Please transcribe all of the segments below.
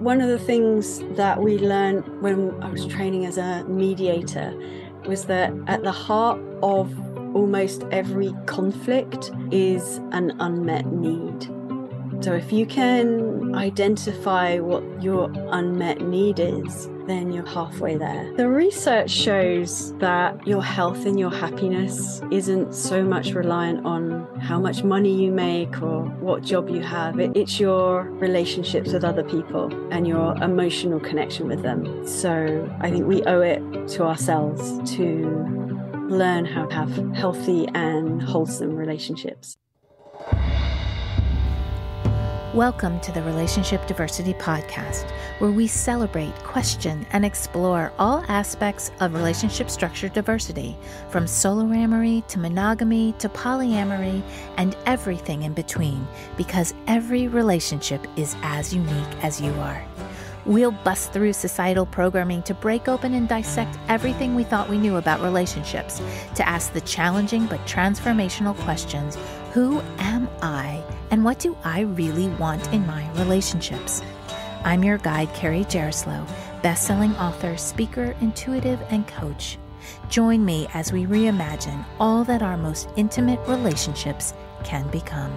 One of the things that we learned when I was training as a mediator was that at the heart of almost every conflict is an unmet need. So if you can identify what your unmet need is, then you're halfway there. The research shows that your health and your happiness isn't so much reliant on how much money you make or what job you have. It's your relationships with other people and your emotional connection with them. So I think we owe it to ourselves to learn how to have healthy and wholesome relationships. Welcome to the Relationship Diversity Podcast, where we celebrate, question, and explore all aspects of relationship structure diversity, from soloamory to monogamy to polyamory and everything in between, because every relationship is as unique as you are. We'll bust through societal programming to break open and dissect everything we thought we knew about relationships, to ask the challenging but transformational questions, who am I? And what do I really want in my relationships? I'm your guide, Carrie Jaroslow, best-selling author, speaker, intuitive, and coach. Join me as we reimagine all that our most intimate relationships can become.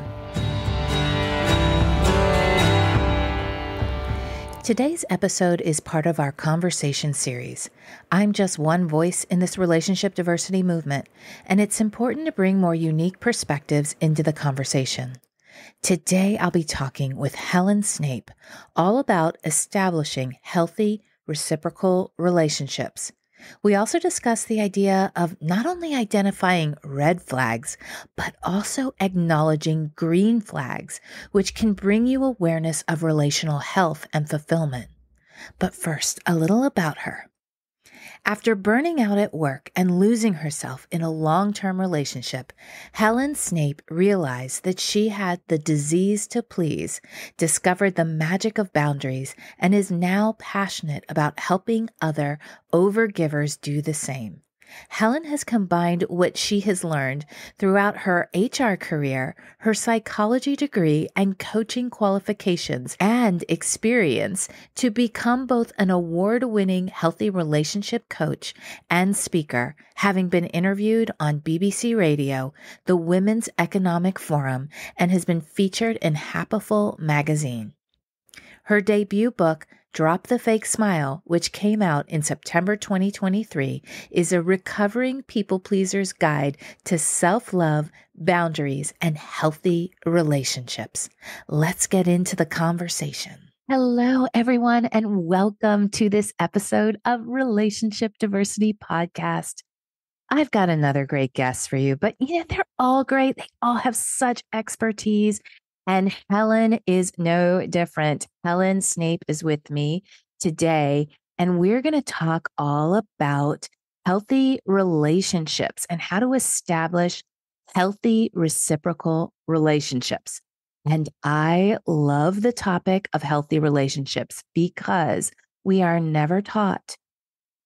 Today's episode is part of our conversation series. I'm just one voice in this relationship diversity movement, and it's important to bring more unique perspectives into the conversation. Today, I'll be talking with Helen Snape all about establishing healthy, reciprocal relationships. We also discuss the idea of not only identifying red flags, but also acknowledging green flags, which can bring you awareness of relational health and fulfillment. But first, a little about her. After burning out at work and losing herself in a long-term relationship, Helen Snape realized that she had the disease to please, discovered the magic of boundaries, and is now passionate about helping other overgivers do the same. Helen has combined what she has learned throughout her HR career, her psychology degree, and coaching qualifications and experience to become both an award-winning healthy relationship coach and speaker, having been interviewed on BBC Radio, the Women's Economic Forum, and has been featured in Happiful Magazine. Her debut book, Drop the Fake Smile, which came out in September 2023, is a recovering people-pleaser's guide to self-love, boundaries, and healthy relationships. Let's get into the conversation. Hello, everyone, and welcome to this episode of Relationship Diversity Podcast. I've got another great guest for you, but they're all great. They all have such expertise. And Helen is no different. Helen Snape is with me today, and we're going to talk all about healthy relationships and how to establish healthy reciprocal relationships. And I love the topic of healthy relationships because we are never taught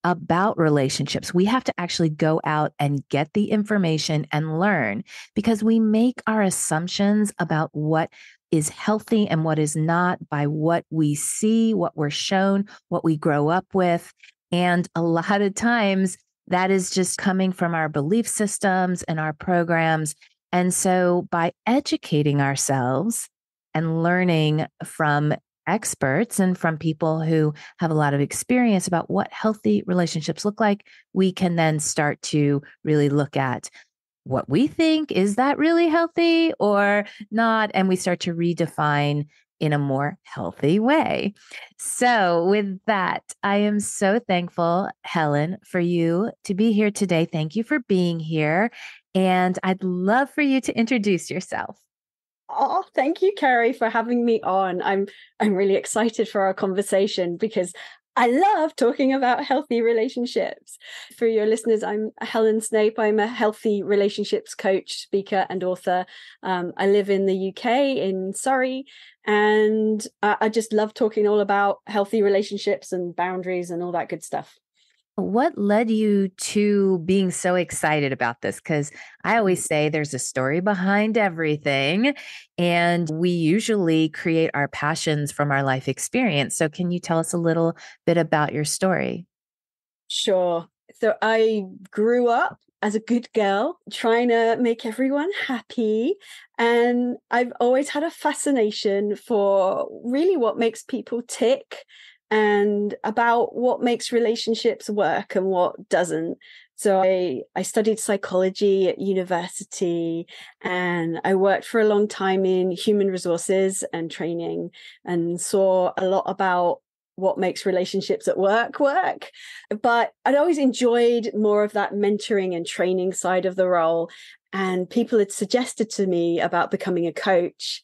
about relationships. We have to actually go out and get the information and learn, because we make our assumptions about what is healthy and what is not by what we see, what we're shown, what we grow up with. And a lot of times that is just coming from our belief systems and our programs. And so by educating ourselves and learning from experts and from people who have a lot of experience about what healthy relationships look like, we can then start to really look at what we think, is that really healthy or not? And we start to redefine in a more healthy way. So with that, I am so thankful, Helen, for you to be here today. Thank you for being here. And I'd love for you to introduce yourself. Oh, thank you, Carrie, for having me on. I'm really excited for our conversation because I love talking about healthy relationships. For your listeners, I'm Helen Snape. I'm a healthy relationships coach, speaker, and author. I live in the UK, in Surrey, and I just love talking all about healthy relationships and boundaries and all that good stuff. What led you to being so excited about this? Because I always say there's a story behind everything, and we usually create our passions from our life experience. So can you tell us a little bit about your story? Sure. So I grew up as a good girl, trying to make everyone happy. And I've always had a fascination for really what makes people tick and about what makes relationships work and what doesn't. So I studied psychology at university, and I worked for a long time in human resources and training, and saw a lot about what makes relationships at work work. But I'd always enjoyed more of that mentoring and training side of the role. And people had suggested to me about becoming a coach.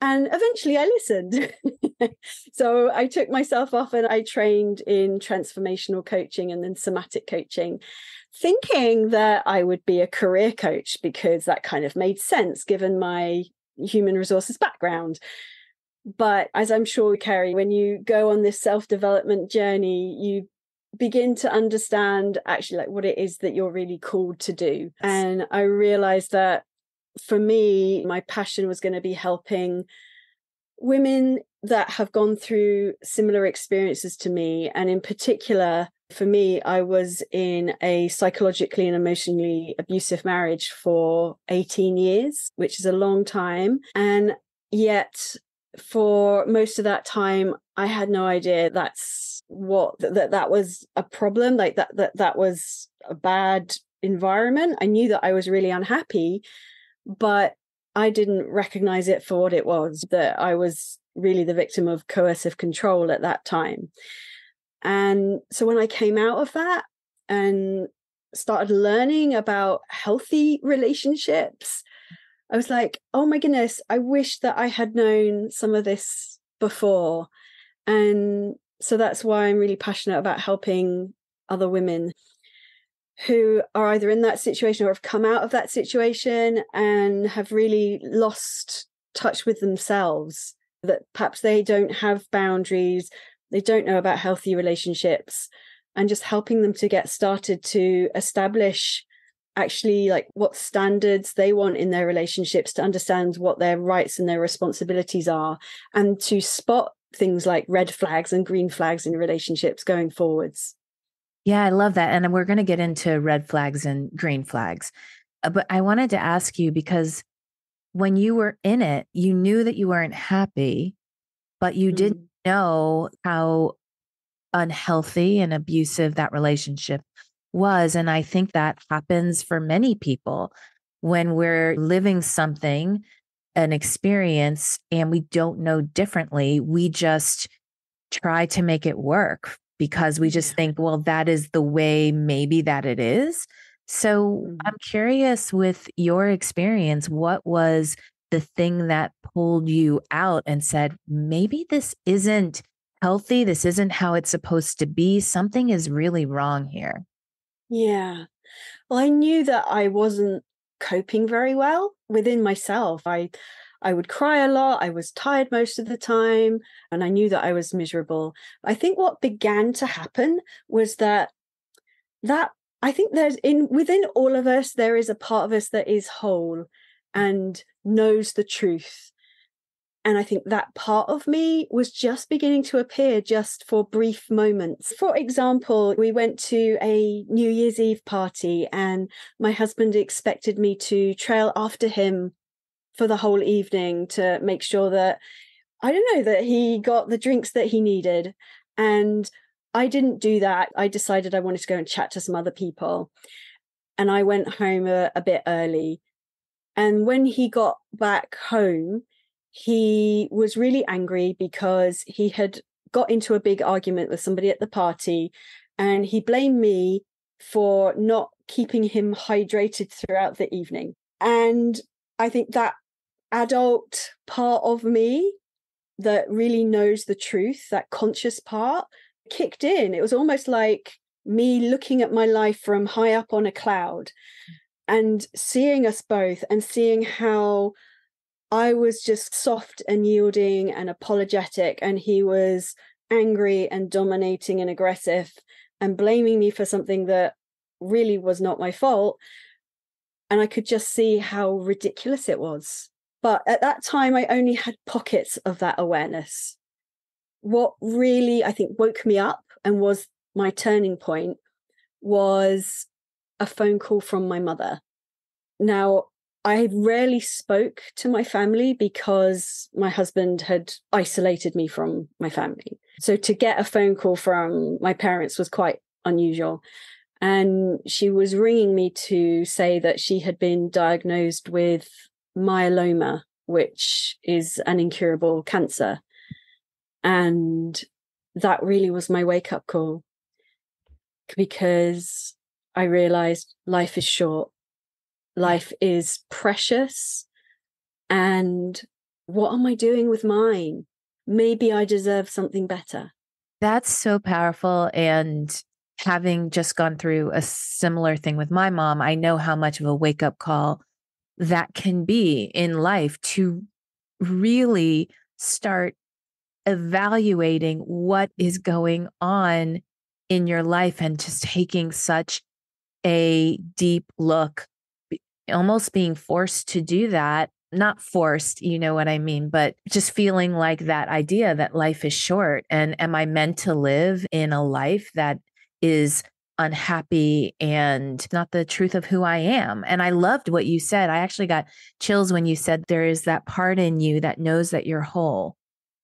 And eventually I listened. So I took myself off and I trained in transformational coaching and then somatic coaching, thinking that I would be a career coach because that kind of made sense given my human resources background. But as I'm sure, Carrie, when you go on this self-development journey, you begin to understand actually like what it is that you're really called to do. And I realized that for me, my passion was going to be helping women that have gone through similar experiences to me. And in particular, for me, I was in a psychologically and emotionally abusive marriage for 18 years, which is a long time. And yet, for most of that time, I had no idea that was a problem, like that was a bad environment. I knew that I was really unhappy, but I didn't recognize it for what it was, that I was really the victim of coercive control at that time. And so when I came out of that and started learning about healthy relationships, I was like, oh my goodness, I wish that I had known some of this before. And so that's why I'm really passionate about helping other women who are either in that situation or have come out of that situation and have really lost touch with themselves, that perhaps they don't have boundaries, they don't know about healthy relationships, and just helping them to get started to establish actually like what standards they want in their relationships, to understand what their rights and their responsibilities are, and to spot things like red flags and green flags in relationships going forwards. Yeah, I love that. And we're going to get into red flags and green flags. But I wanted to ask you, because when you were in it, you knew that you weren't happy, but you didn't know how unhealthy and abusive that relationship was. And I think that happens for many people when we're living something, an experience, and we don't know differently. We just try to make it work because we just think, well, that is the way maybe that it is. So I'm curious, with your experience, what was the thing that pulled you out and said, maybe this isn't healthy. This isn't how it's supposed to be. Something is really wrong here. Yeah. Well, I knew that I wasn't coping very well within myself. I would cry a lot. I was tired most of the time. And I knew that I was miserable. I think what began to happen was that I think there's within all of us, there is a part of us that is whole and knows the truth. And I think that part of me was just beginning to appear just for brief moments. For example, we went to a New Year's Eve party and my husband expected me to trail after him for the whole evening to make sure that, I don't know, that he got the drinks that he needed. And I didn't do that. I decided I wanted to go and chat to some other people. And I went home a bit early. And when he got back home, he was really angry because he had got into a big argument with somebody at the party, and he blamed me for not keeping him hydrated throughout the evening. And I think that adult part of me that really knows the truth, that conscious part, kicked in. It was almost like me looking at my life from high up on a cloud and seeing us both and seeing how I was just soft and yielding and apologetic, and he was angry and dominating and aggressive. and blaming me for something that really was not my fault. And I could just see how ridiculous it was. But at that time, I only had pockets of that awareness. What really, I think, woke me up and was my turning point was a phone call from my mother. Now, I rarely spoke to my family because my husband had isolated me from my family. So to get a phone call from my parents was quite unusual. And she was ringing me to say that she had been diagnosed with myeloma, which is an incurable cancer. And that really was my wake-up call, because I realized life is short. Life is precious. And what am I doing with mine? Maybe I deserve something better. That's so powerful. And having just gone through a similar thing with my mom, I know how much of a wake-up call that can be in life to really start evaluating what is going on in your life and just taking such a deep look. Almost being forced to do that, not forced, you know what I mean, but just feeling like that idea that life is short. And am I meant to live in a life that is unhappy and not the truth of who I am? And I loved what you said. I actually got chills when you said there is that part in you that knows that you're whole,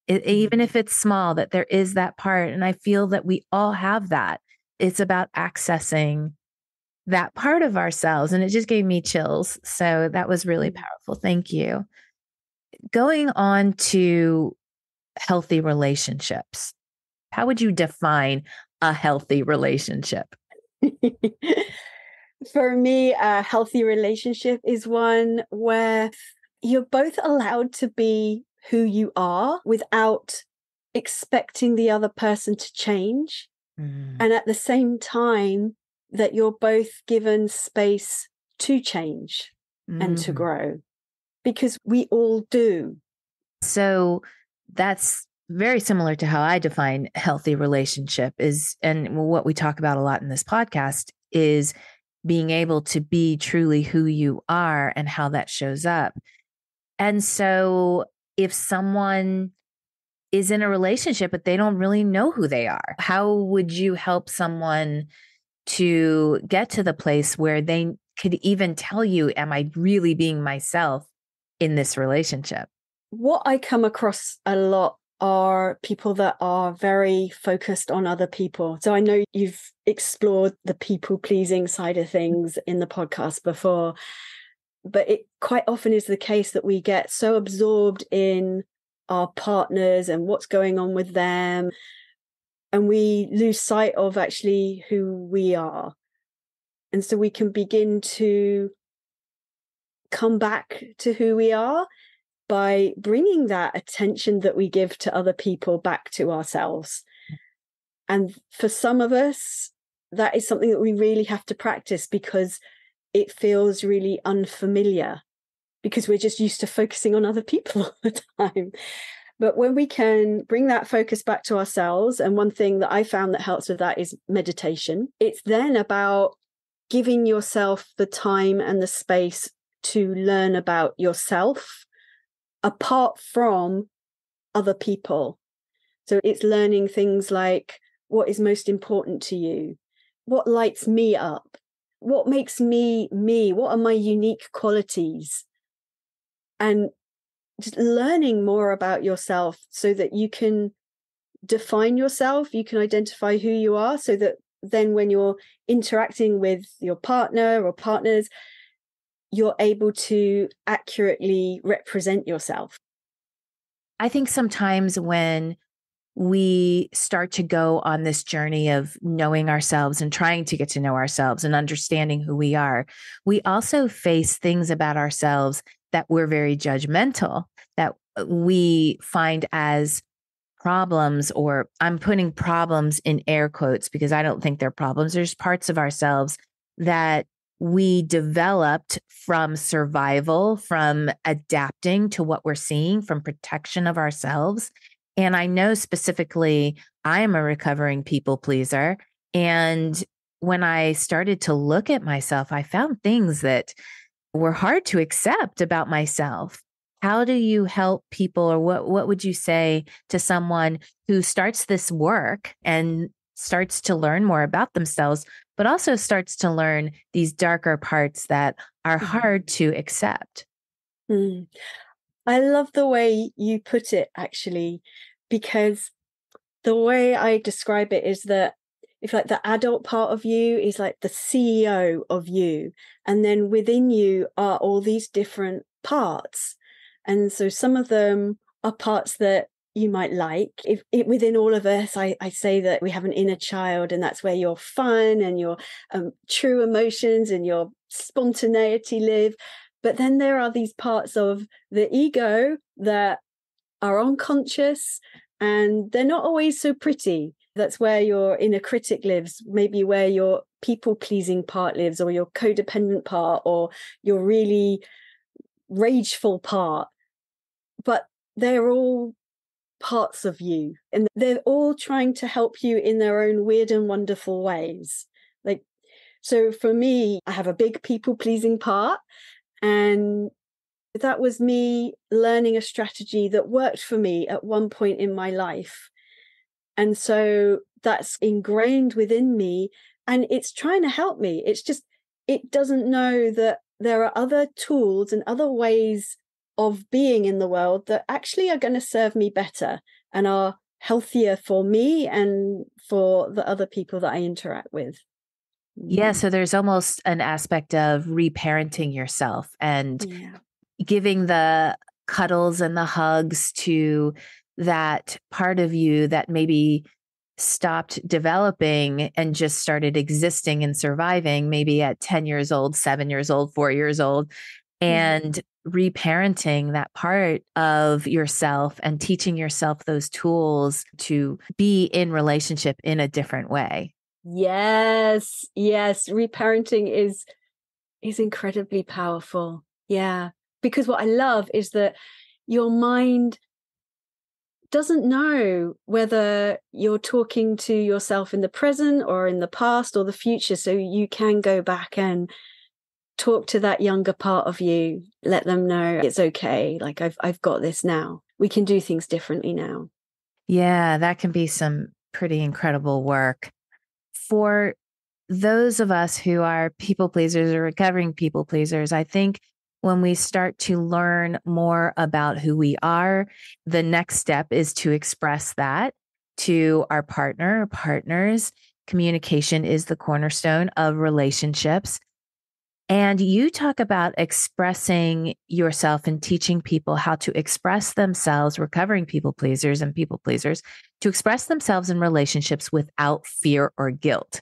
even if it's small, that there is that part. And I feel that we all have that. It's about accessing that part of ourselves. And it just gave me chills. So that was really powerful. Thank you. Going on to healthy relationships, how would you define a healthy relationship? For me, a healthy relationship is one where you're both allowed to be who you are without expecting the other person to change. Mm. And at the same time, that you're both given space to change and to grow, because we all do. So that's very similar to how I define healthy relationship is, and what we talk about a lot in this podcast is being able to be truly who you are and how that shows up. And so if someone is in a relationship, but they don't really know who they are, how would you help someone to get to the place where they could even tell you, am I really being myself in this relationship? What I come across a lot are people that are very focused on other people. So I know you've explored the people-pleasing side of things in the podcast before, but it quite often is the case that we get so absorbed in our partners and what's going on with them. And we lose sight of actually who we are. And so we can begin to come back to who we are by bringing that attention that we give to other people back to ourselves. And for some of us, that is something that we really have to practice because it feels really unfamiliar because we're just used to focusing on other people all the time. But when we can bring that focus back to ourselves, and one thing that I found that helps with that is meditation. It's then about giving yourself the time and the space to learn about yourself apart from other people. So it's learning things like what is most important to you, what lights me up, what makes me me, what are my unique qualities? And just learning more about yourself so that you can define yourself, you can identify who you are, so that then when you're interacting with your partner or partners, you're able to accurately represent yourself. I think sometimes when we start to go on this journey of knowing ourselves and trying to get to know ourselves and understanding who we are, we also face things about ourselves that we're very judgmental, that we find as problems, or I'm putting problems in air quotes because I don't think they're problems. There's parts of ourselves that we developed from survival, from adapting to what we're seeing, from protection of ourselves. And I know specifically, I am a recovering people pleaser. And when I started to look at myself, I found things that were hard to accept about myself. How do you help people, or what would you say to someone who starts this work and starts to learn more about themselves, but also starts to learn these darker parts that are hard to accept? I love the way you put it, actually, because the way I describe it is that if like the adult part of you is like the CEO of you, and then within you are all these different parts. And so some of them are parts that you might like. If within all of us, I say that we have an inner child, and that's where your fun and your true emotions and your spontaneity live. But then there are these parts of the ego that are unconscious, and they're not always so pretty. That's where your inner critic lives, maybe where your people-pleasing part lives, or your codependent part, or your really rageful part. But they're all parts of you, and they're all trying to help you in their own weird and wonderful ways. Like, so for me, I have a big people-pleasing part, and that was me learning a strategy that worked for me at one point in my life. And so that's ingrained within me, and it's trying to help me. It's just, it doesn't know that there are other tools and other ways of being in the world that actually are going to serve me better and are healthier for me and for the other people that I interact with. Yeah. So there's almost an aspect of reparenting yourself and giving the cuddles and the hugs to that part of you that maybe stopped developing and just started existing and surviving maybe at 10 years old, 7 years old, 4 years old, and reparenting that part of yourself and teaching yourself those tools to be in relationship in a different way. Yes. Yes. Reparenting is incredibly powerful. Yeah. Because what I love is that your mind doesn't know whether you're talking to yourself in the present or in the past or the future. So you can go back and talk to that younger part of you. Let them know it's okay. Like, I've got this now. We can do things differently now. Yeah, that can be some pretty incredible work. For those of us who are people pleasers or recovering people pleasers, I think when we start to learn more about who we are, the next step is to express that to our partner, partners. Communication is the cornerstone of relationships. And you talk about expressing yourself and teaching people how to express themselves, recovering people pleasers and people pleasers, to express themselves in relationships without fear or guilt.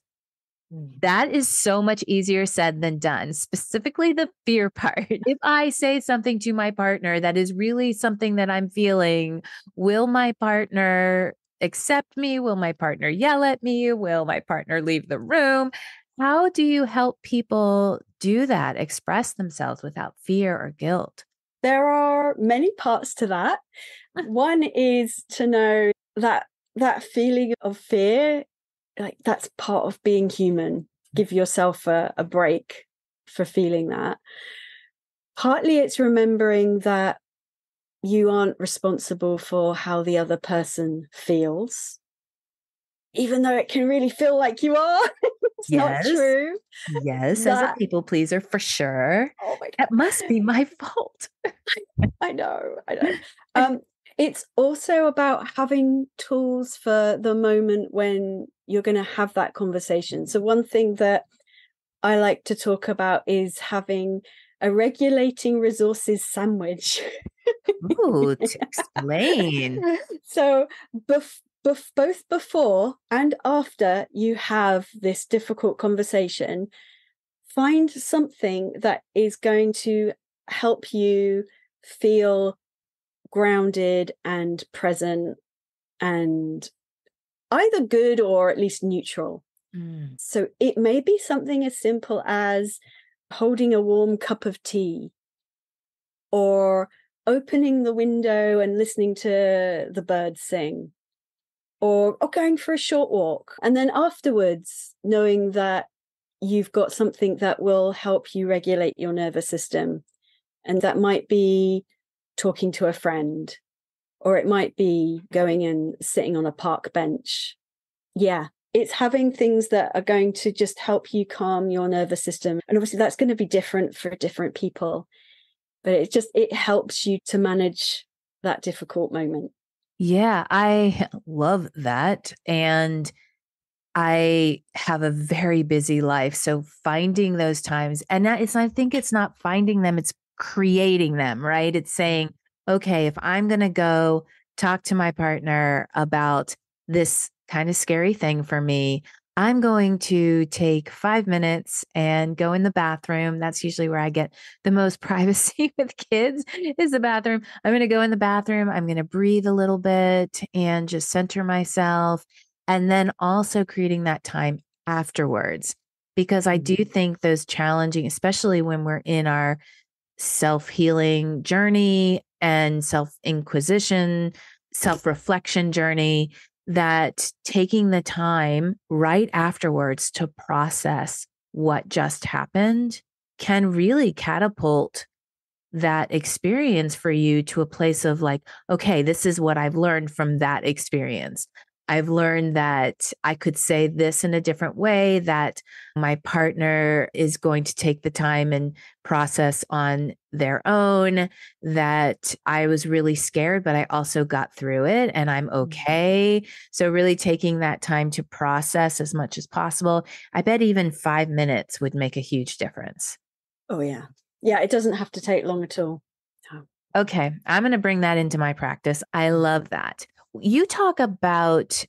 That is so much easier said than done, specifically the fear part. If I say something to my partner that is really something that I'm feeling, will my partner accept me? Will my partner yell at me? Will my partner leave the room? How do you help people do that, express themselves without fear or guilt? There are many parts to that. One is to know that that feeling of fear, like that's part of being human. Give yourself a break for feeling that. Partly it's remembering that you aren't responsible for how the other person feels, even though it can really feel like you are. It's not true. Yes, that, as a people pleaser, for sure. Oh my God. That must be my fault. I know. It's also about having tools for the moment when you're going to have that conversation. So one thing that I like to talk about is having a regulating resources sandwich. Ooh, to explain. So both before and after you have this difficult conversation, find something that is going to help you feel grounded and present and either good or at least neutral. So it may be something as simple as holding a warm cup of tea, or opening the window and listening to the birds sing, or going for a short walk. And then afterwards, knowing that you've got something that will help you regulate your nervous system. And that might be talking to a friend, or it might be going and sitting on a park bench. Yeah, it's having things that are going to just help you calm your nervous system. And obviously that's going to be different for different people, but it helps you to manage that difficult moment. Yeah, I love that. And I have a very busy life. So finding those times, and I think it's not finding them, it's creating them, right? It's saying, okay, if I'm going to go talk to my partner about this kind of scary thing for me, I'm going to take 5 minutes and go in the bathroom. That's usually where I get the most privacy with kids, is the bathroom. I'm going to go in the bathroom. I'm going to breathe a little bit and just center myself. And then also creating that time afterwards, because I do think those challenging, especially when we're in our self-healing journey and self-inquisition, self-reflection journey, that taking the time right afterwards to process what just happened can really catapult that experience for you to a place of like, okay, this is what I've learned from that experience. I've learned that I could say this in a different way, that my partner is going to take the time and process on their own, that I was really scared, but I also got through it and I'm okay. So really taking that time to process as much as possible. I bet even 5 minutes would make a huge difference. Oh, yeah. Yeah, it doesn't have to take long at all. No. Okay. I'm going to bring that into my practice. I love that. You talk about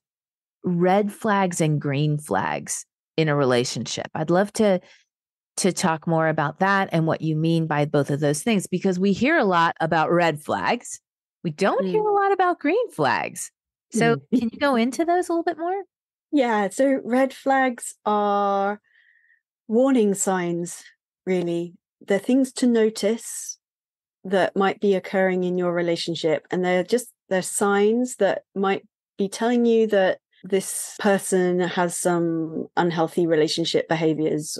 red flags and green flags in a relationship. I'd love to talk more about that and what you mean by both of those things, because we hear a lot about red flags. We don't hear a lot about green flags. So can you go into those a little bit more? Yeah. So red flags are warning signs, really. They're things to notice that might be occurring in your relationship. And they're signs that might be telling you that this person has some unhealthy relationship behaviors,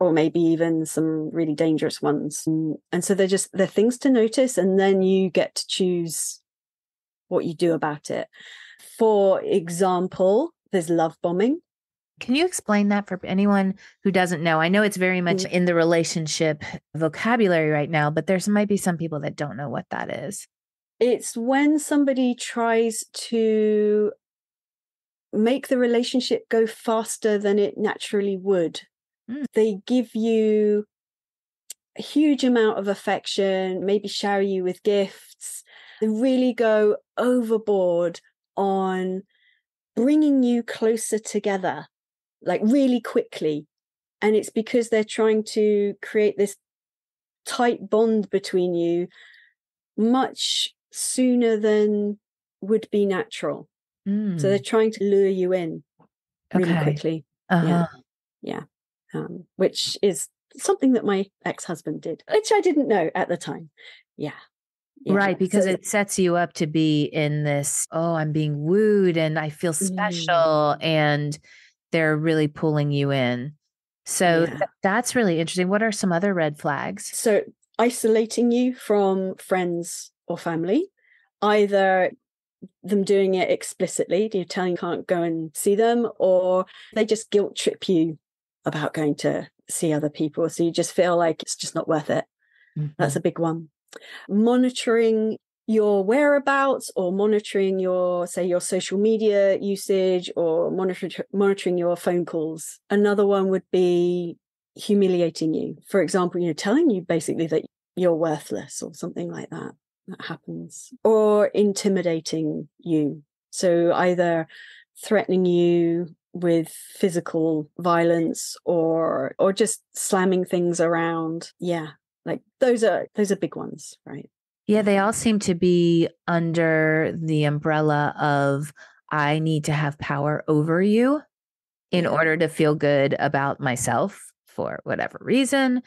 or maybe even some really dangerous ones. And so they're things to notice, and then you get to choose what you do about it. For example, there's love bombing. Can you explain that for anyone who doesn't know? I know it's very much in the relationship vocabulary right now, but there might be some people that don't know what that is. It's when somebody tries to make the relationship go faster than it naturally would. Mm. They give you a huge amount of affection, maybe shower you with gifts. They really go overboard on bringing you closer together, like really quickly. And it's because they're trying to create this tight bond between you much sooner than would be natural. Mm. So they're trying to lure you in really quickly. Uh-huh. Yeah. Which is something that my ex-husband did, which I didn't know at the time. Yeah. Yeah. Right. Because it sets you up to be in this, oh, I'm being wooed and I feel special and they're really pulling you in. So that's really interesting. What are some other red flags? So isolating you from friends or family, either them doing it explicitly, telling you can't go and see them, or they just guilt trip you about going to see other people. So you just feel like it's just not worth it. Mm-hmm. That's a big one. Monitoring your whereabouts, or monitoring your social media usage, or monitoring your phone calls. Another one would be humiliating you. For example, telling you basically that you're worthless or something like that. That happens. Or intimidating you. So either threatening you with physical violence or just slamming things around. Yeah. Like those are big ones, right? Yeah, they all seem to be under the umbrella of I need to have power over you in order to feel good about myself for whatever reason.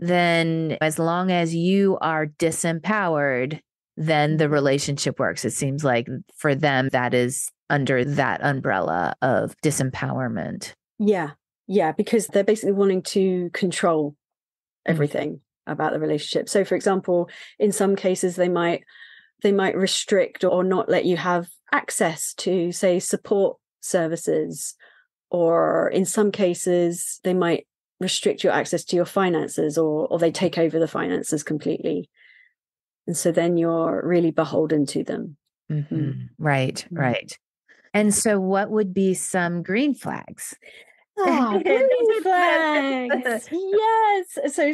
Then as long as you are disempowered, then the relationship works. It seems like for them, that is under that umbrella of disempowerment. Yeah, because they're basically wanting to control everything about the relationship. So, for example, in some cases, they might restrict or not let you have access to, say, support services, or in some cases, they might restrict your access to your finances, or they take over the finances completely. And so then you're really beholden to them. Mm-hmm. Right. And so what would be some green flags? Oh, green flags. Yes. So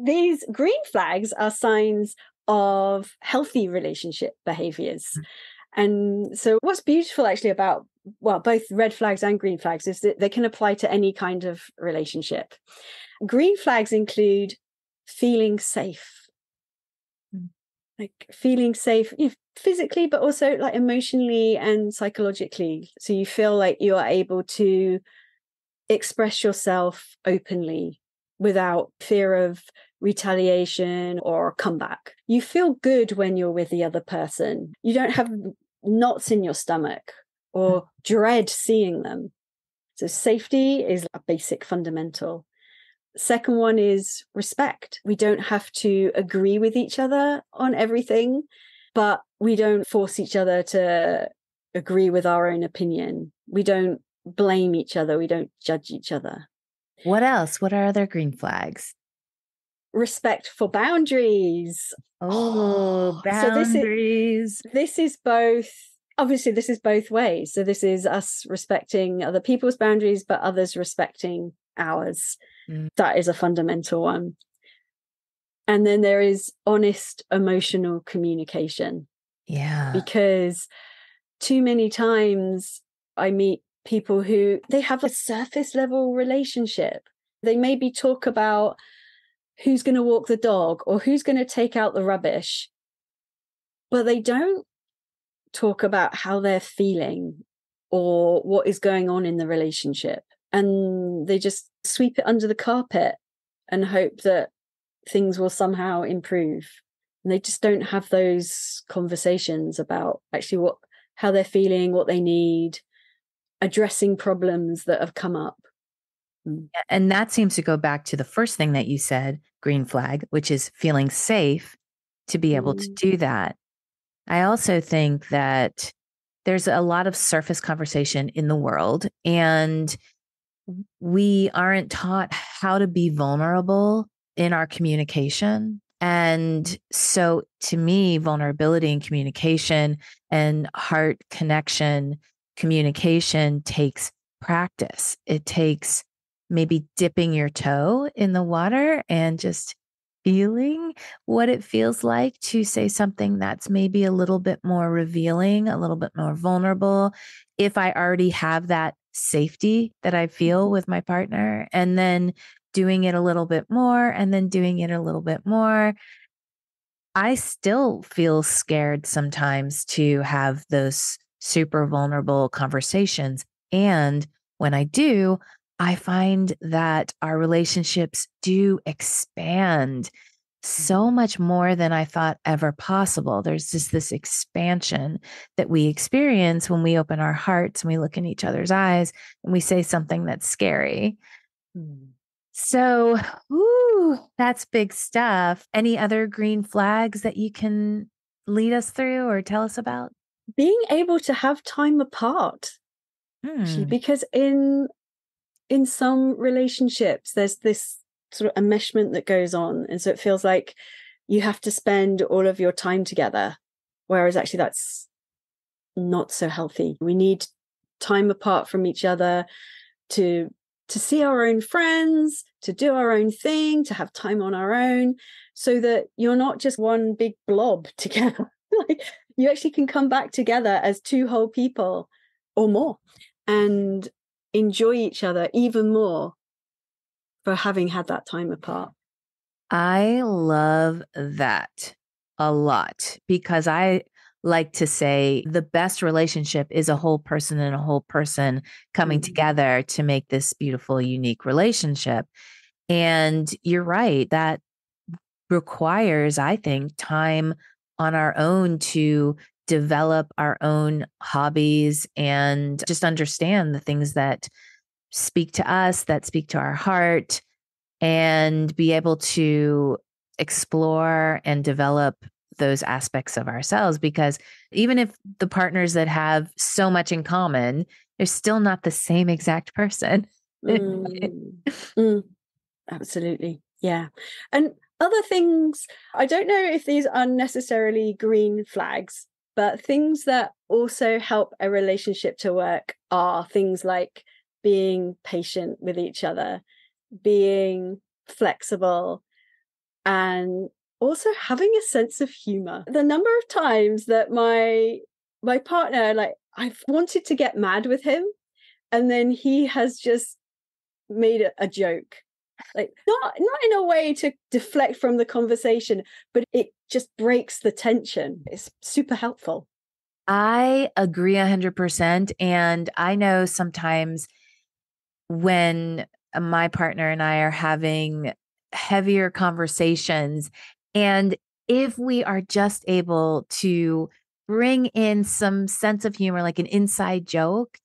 these green flags are signs of healthy relationship behaviors. Mm-hmm. And so what's beautiful actually about, well, both red flags and green flags is that they can apply to any kind of relationship. Green flags include feeling safe. Like feeling safe, physically, but also like emotionally and psychologically. So you feel like you are able to express yourself openly without fear of retaliation or comeback. You feel good when you're with the other person. You don't have knots in your stomach or dread seeing them. So safety is a basic fundamental. Second one is respect. We don't have to agree with each other on everything, but we don't force each other to agree with our own opinion. We don't blame each other. We don't judge each other. What else? What are other green flags? Respect for boundaries. Oh, boundaries. So this is both. Obviously, this is both ways. So this is us respecting other people's boundaries, but others respecting ours. That is a fundamental one. And then there is honest emotional communication. Yeah. Because too many times I meet people who, they have a surface level relationship. They maybe talk about who's going to walk the dog or who's going to take out the rubbish, but they don't talk about how they're feeling or what is going on in the relationship. And they just sweep it under the carpet and hope that things will somehow improve. And they just don't have those conversations about actually how they're feeling, what they need, addressing problems that have come up. And that seems to go back to the first thing that you said, green flag, which is feeling safe to be able to do that. I also think that there's a lot of surface conversation in the world, and we aren't taught how to be vulnerable in our communication. And so to me, vulnerability and communication and heart connection communication takes practice. It takes maybe dipping your toe in the water and just feeling what it feels like to say something that's maybe a little bit more revealing, a little bit more vulnerable, if I already have that safety that I feel with my partner, and then doing it a little bit more, and then doing it a little bit more. I still feel scared sometimes to have those super vulnerable conversations. And when I do, I find that our relationships do expand so much more than I thought ever possible. There's just this expansion that we experience when we open our hearts and we look in each other's eyes and we say something that's scary. So, that's big stuff. Any other green flags that you can lead us through or tell us about? Being able to have time apart. Because in some relationships, there's this sort of enmeshment that goes on. And so it feels like you have to spend all of your time together, whereas actually that's not so healthy. We need time apart from each other to see our own friends, to do our own thing, to have time on our own, so that you're not just one big blob together. Like, you actually can come back together as two whole people or more and enjoy each other even more for having had that time apart. I love that a lot, because I like to say the best relationship is a whole person and a whole person coming together to make this beautiful, unique relationship. And you're right, that requires, I think, time on our own to develop our own hobbies and just understand the things that speak to us, that speak to our heart, and be able to explore and develop those aspects of ourselves. Because even if the partners that have so much in common, they're still not the same exact person. Absolutely. Yeah. And other things, I don't know if these are necessarily green flags, but things that also help a relationship to work are things like being patient with each other, being flexible, and also having a sense of humor. The number of times that my partner, like, I've wanted to get mad with him, and then he has just made a joke. Like, not in a way to deflect from the conversation, but it just breaks the tension. It's super helpful. I agree 100%. And I know sometimes when my partner and I are having heavier conversations, and if we are just able to bring in some sense of humor, like an inside joke.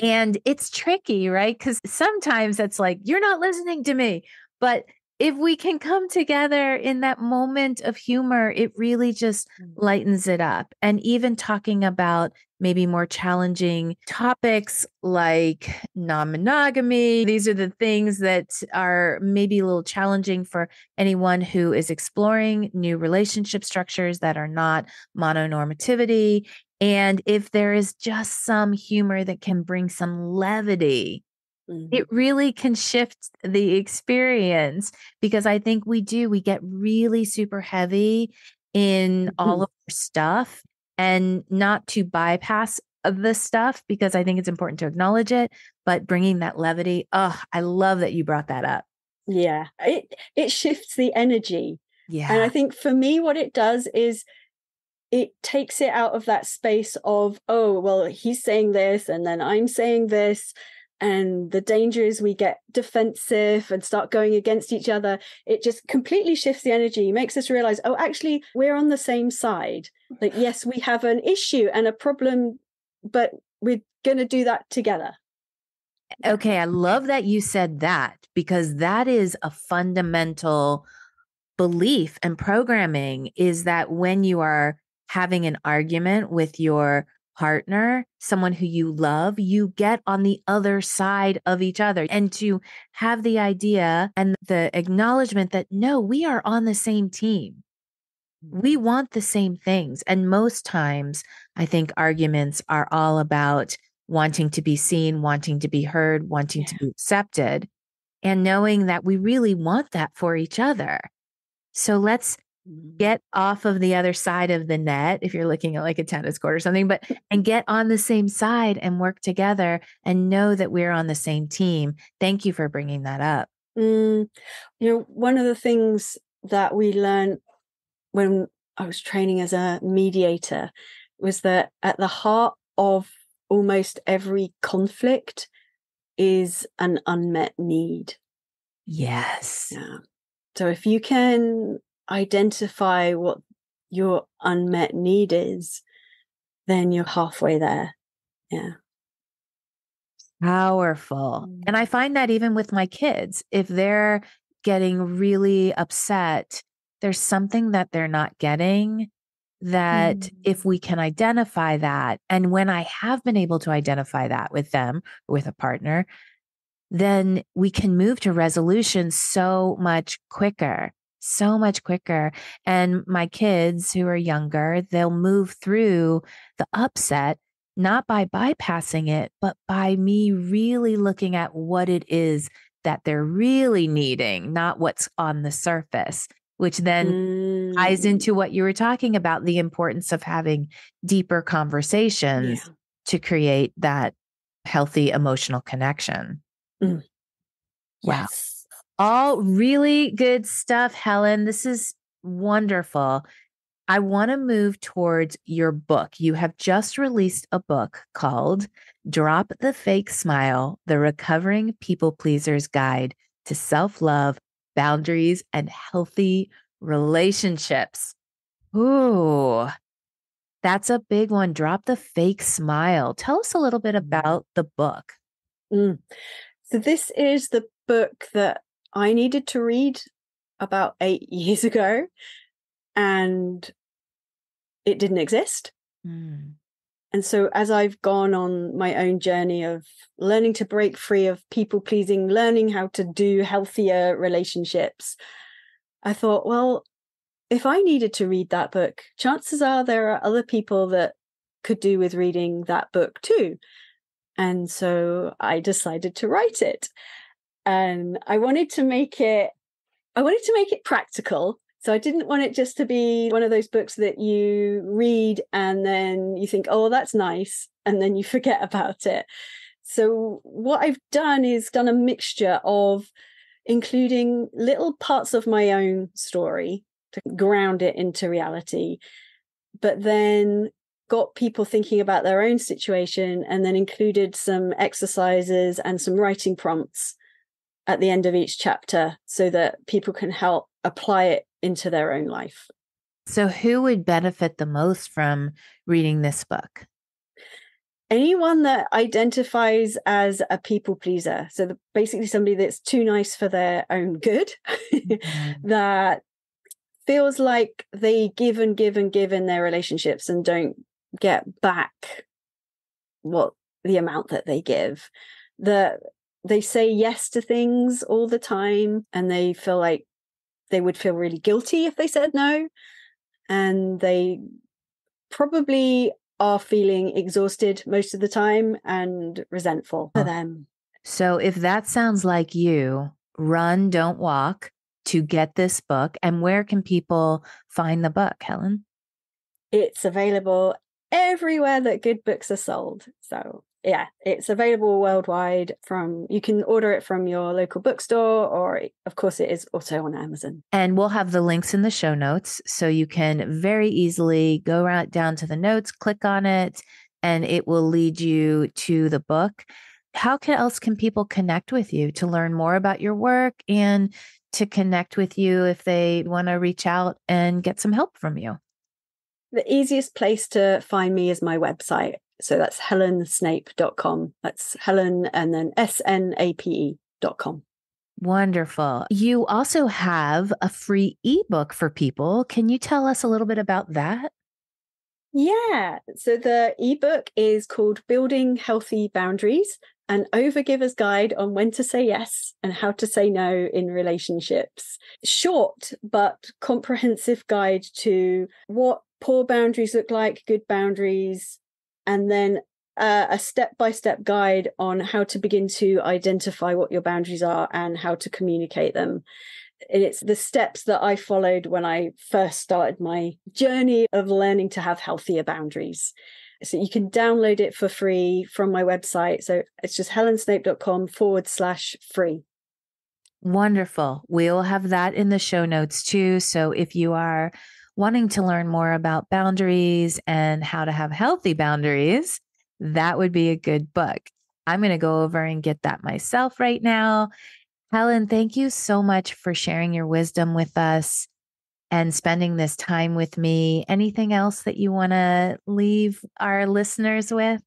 And it's tricky, right? Because sometimes that's like, you're not listening to me. But if we can come together in that moment of humor, it really just lightens it up. And even talking about maybe more challenging topics like non-monogamy, these are the things that are maybe a little challenging for anyone who is exploring new relationship structures that are not mononormativity. And if there is just some humor that can bring some levity, it really can shift the experience, because I think we get really super heavy in all of our stuff, and not to bypass the stuff, because I think it's important to acknowledge it, but bringing that levity. Oh, I love that you brought that up. Yeah, it shifts the energy. Yeah. And I think for me, what it does is it takes it out of that space of, oh, well, he's saying this and then I'm saying this, and the danger is we get defensive and start going against each other. It just completely shifts the energy, makes us realize, oh, actually, we're on the same side. Like, yes, we have an issue and a problem, but we're going to do that together. Okay, I love that you said that, because that is a fundamental belief and programming, is that when you are having an argument with your partner, someone who you love, you get on the other side of each other. And to have the idea and the acknowledgement that, no, we are on the same team. We want the same things. And most times, I think arguments are all about wanting to be seen, wanting to be heard, wanting to be accepted, and knowing that we really want that for each other. So let's get off of the other side of the net, if you're looking at like a tennis court or something, but and get on the same side and work together and know that we're on the same team. Thank you for bringing that up. You know, one of the things that we learned when I was training as a mediator was that at the heart of almost every conflict is an unmet need. Yes. Yeah. So if you can identify what your unmet need is, then you're halfway there. Yeah. Powerful. And I find that even with my kids, if they're getting really upset, there's something that they're not getting that if we can identify that, and when I have been able to identify that with them, with a partner, then we can move to resolution so much quicker. And my kids who are younger, they'll move through the upset, not by bypassing it, but by me really looking at what it is that they're really needing, not what's on the surface, which then ties into what you were talking about, the importance of having deeper conversations to create that healthy emotional connection. Wow. Yes. All really good stuff, Helen. This is wonderful. I want to move towards your book. You have just released a book called Drop the Fake Smile, The Recovering People Pleaser's Guide to Self-Love, Boundaries, and Healthy Relationships. Ooh, That's a big one. Drop the Fake Smile. Tell us a little bit about the book. So this is the book that I needed to read about 8 years ago, and it didn't exist. And so as I've gone on my own journey of learning to break free of people pleasing, learning how to do healthier relationships, I thought, well, if I needed to read that book, chances are there are other people that could do with reading that book too. And so I decided to write it. And I wanted to make it practical. So I didn't want it just to be one of those books that you read and then you think, oh, that's nice, and then you forget about it. So what I've done is done a mixture of including little parts of my own story to ground it into reality, but then got people thinking about their own situation and then included some exercises and some writing prompts at the end of each chapter so that people can help apply it into their own life. So who would benefit the most from reading this book? Anyone that identifies as a people pleaser. So basically somebody that's too nice for their own good, that feels like they give and give and give in their relationships and don't get back the amount that they give, that they say yes to things all the time and they feel like they would feel really guilty if they said no. And they probably are feeling exhausted most of the time and resentful for them. So if that sounds like you, run, don't walk to get this book. And where can people find the book, Helen? It's available everywhere that good books are sold. So yeah, it's available worldwide. You can order it from your local bookstore, or of course it is also on Amazon. And we'll have the links in the show notes, so you can very easily go right down to the notes, click on it, and it will lead you to the book. How else can people connect with you to learn more about your work and to connect with you if they want to reach out and get some help from you? The easiest place to find me is my website. So that's helensnape.com. That's Helen and then snape.com. Wonderful. You also have a free ebook for people. Can you tell us a little bit about that? Yeah. So the ebook is called Building Healthy Boundaries, an Overgiver's Guide on When to Say Yes and How to Say No in Relationships. Short but comprehensive guide to what poor boundaries look like, good boundaries, and then a step-by-step guide on how to begin to identify what your boundaries are and how to communicate them. And it's the steps that I followed when I first started my journey of learning to have healthier boundaries. So you can download it for free from my website. So it's just helensnape.com/free. Wonderful. We'll have that in the show notes too. So if you are wanting to learn more about boundaries and how to have healthy boundaries, that would be a good book. I'm going to go over and get that myself right now. Helen, thank you so much for sharing your wisdom with us and spending this time with me. Anything else that you want to leave our listeners with?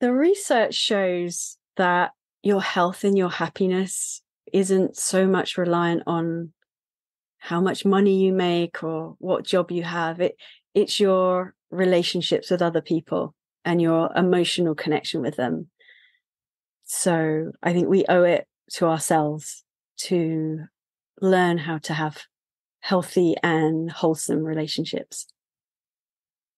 The research shows that your health and your happiness isn't so much reliant on how much money you make or what job you have. It's your relationships with other people and your emotional connection with them. So I think we owe it to ourselves to learn how to have healthy and wholesome relationships.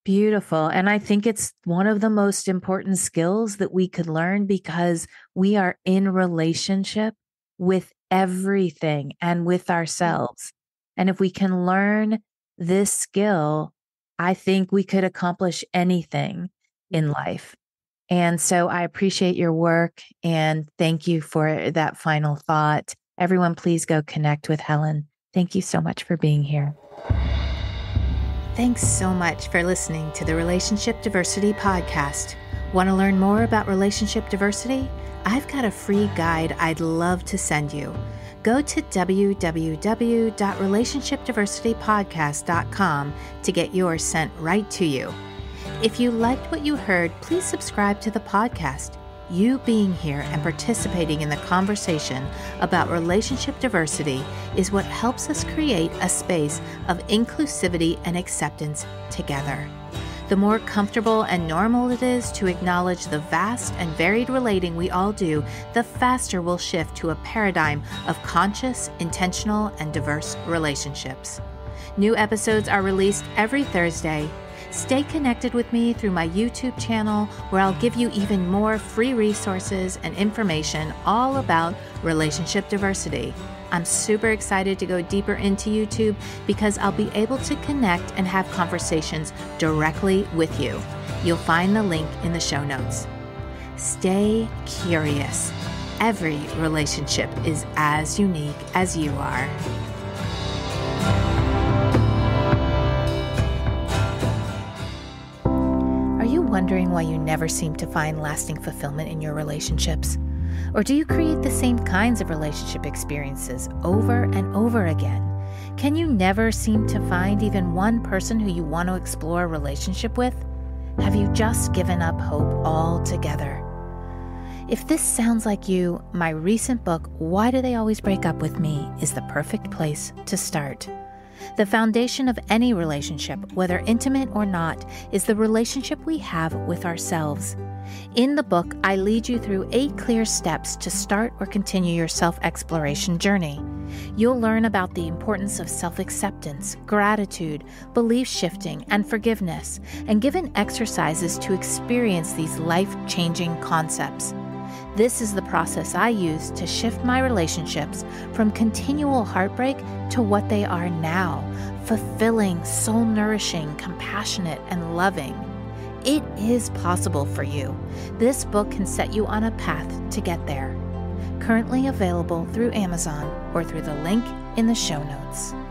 Beautiful. And I think it's one of the most important skills that we could learn, because we are in relationship with everything and with ourselves. And if we can learn this skill, I think we could accomplish anything in life. And so I appreciate your work and thank you for that final thought. Everyone, please go connect with Helen. Thank you so much for being here. Thanks so much for listening to the Relationship Diversity Podcast. Want to learn more about relationship diversity? I've got a free guide I'd love to send you. Go to www.relationshipdiversitypodcast.com to get yours sent right to you. If you liked what you heard, please subscribe to the podcast. You being here and participating in the conversation about relationship diversity is what helps us create a space of inclusivity and acceptance together. The more comfortable and normal it is to acknowledge the vast and varied relating we all do, the faster we'll shift to a paradigm of conscious, intentional, and diverse relationships. New episodes are released every Thursday. Stay connected with me through my YouTube channel, where I'll give you even more free resources and information all about relationship diversity. I'm super excited to go deeper into YouTube because I'll be able to connect and have conversations directly with you. You'll find the link in the show notes. Stay curious. Every relationship is as unique as you are. Are you wondering why you never seem to find lasting fulfillment in your relationships? Or do you create the same kinds of relationship experiences over and over again? Can you never seem to find even one person who you want to explore a relationship with? Have you just given up hope altogether? If this sounds like you, my recent book, Why Do They Always Break Up With Me, is the perfect place to start. The foundation of any relationship, whether intimate or not, is the relationship we have with ourselves. In the book, I lead you through 8 clear steps to start or continue your self-exploration journey. You'll learn about the importance of self-acceptance, gratitude, belief shifting, and forgiveness, and given exercises to experience these life-changing concepts. This is the process I use to shift my relationships from continual heartbreak to what they are now, fulfilling, soul-nourishing, compassionate, and loving. It is possible for you. This book can set you on a path to get there. Currently available through Amazon or through the link in the show notes.